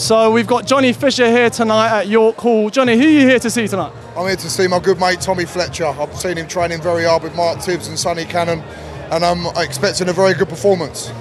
So we've got Johnny Fisher here tonight at York Hall. Johnny, who are you here to see tonight? I'm here to see my good mate Tommy Fletcher. I've seen him training very hard with Mark Tibbs and Sonny Cannon, and I'm expecting a very good performance.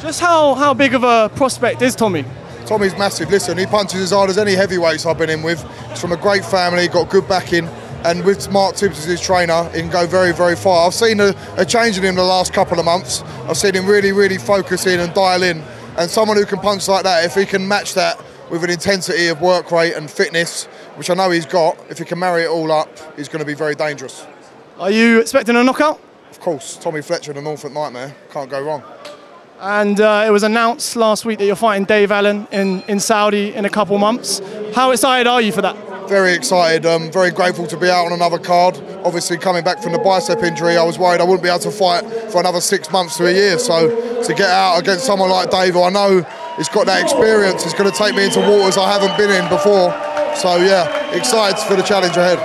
Just how big of a prospect is Tommy? Tommy's massive. Listen, he punches as hard as any heavyweights I've been in with. He's from a great family, got good backing, and with Mark Tibbs as his trainer, he can go very, very far. I've seen a change in him the last couple of months. I've seen him really, really focus in and dial in. And someone who can punch like that, if he can match that with an intensity of work rate and fitness, which I know he's got, if he can marry it all up, he's going to be very dangerous. Are you expecting a knockout? Of course, Tommy Fletcher, the Norfolk Nightmare, can't go wrong. And it was announced last week that you're fighting Dave Allen in Saudi in a couple months. How excited are you for that? Very excited, very grateful to be out on another card. Obviously coming back from the bicep injury, I was worried I wouldn't be able to fight for another 6 months to a year, so to get out against someone like Dave, who I know he's got that experience, it's going to take me into waters I haven't been in before, so yeah, excited for the challenge ahead.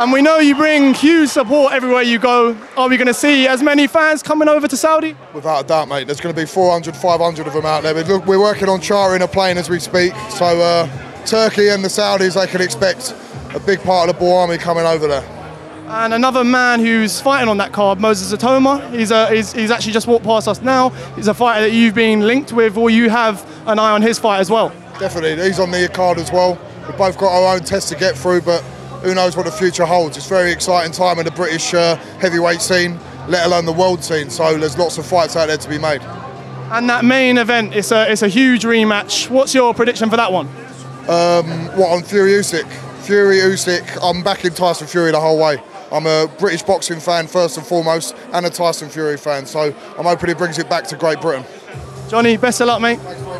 And we know you bring huge support everywhere you go. Are we going to see as many fans coming over to Saudi? Without a doubt, mate, there's going to be 400, 500 of them out there. Look, we're working on chartering a plane as we speak, so Turkey and the Saudis, they can expect a big part of the Boer army coming over there. And another man who's fighting on that card, Moses Itauma, he's actually just walked past us now. He's a fighter that you've been linked with, or you have an eye on his fight as well. Definitely, he's on the card as well. We've both got our own test to get through, but who knows what the future holds. It's a very exciting time in the British heavyweight scene, let alone the world scene, so there's lots of fights out there to be made. And that main event, it's a huge rematch. What's your prediction for that one? What, on Fury Usyk? Fury Usyk, I'm backing Tyson Fury the whole way. I'm a British boxing fan first and foremost, and a Tyson Fury fan, so I'm hoping he brings it back to Great Britain. Johnny, best of luck, mate. Thanks.